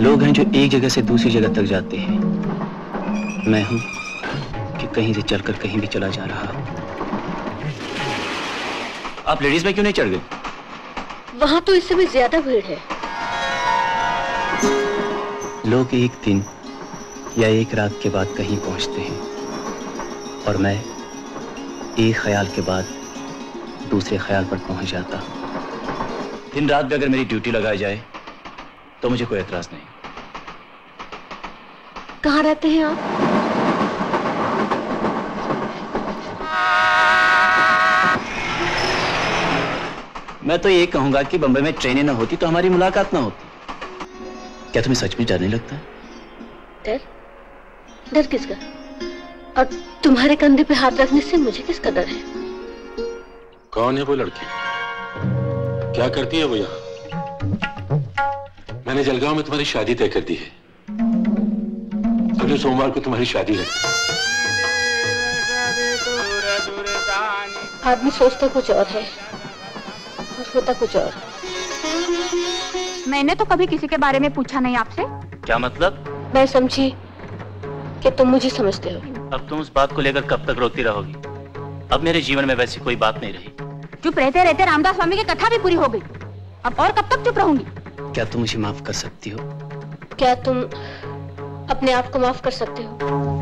लोग हैं जो एक जगह से दूसरी जगह तक जाते हैं। मैं हूं कि कहीं से चलकर कहीं भी चला जा रहा हूं। आप लेडीज में क्यों नहीं चढ़ गए? वहां तो इससे भी ज्यादा भीड़ है। लोग एक दिन या एक रात के बाद कहीं पहुंचते हैं और मैं एक ख्याल के बाद दूसरे ख्याल पर पहुंच जाता। दिन रात भी अगर मेरी ड्यूटी लगाई जाए तो मुझे कोई एतराज नहीं। कहाँ रहते हैं आप? मैं तो ये कहूंगा कि बंबई में ट्रेनें ना होती तो हमारी मुलाकात ना होती। क्या तुम्हें सच में डर नहीं लगता? डर? डर किसका? और तुम्हारे कंधे पे हाथ रखने से मुझे किसका डर है? कौन है वो लड़की? क्या करती है वो यहाँ? मैंने जलगांव में तुम्हारी शादी तय कर दी है। अगले सोमवार को तुम्हारी शादी है। आदमी सोचता कुछ और है और होता कुछ और। मैंने तो कभी किसी के बारे में पूछा नहीं आपसे। क्या मतलब? मैं समझी कि तुम मुझे समझते हो। अब तुम उस बात को लेकर कब तक रोती रहोगी? अब मेरे जीवन में वैसी कोई बात नहीं रही। चुप रहते रहते रामदास स्वामी की कथा भी पूरी हो गई। अब और कब तक चुप रहूंगी? क्या तुम मुझे माफ कर सकती हो? क्या तुम अपने आप को माफ कर सकते हो?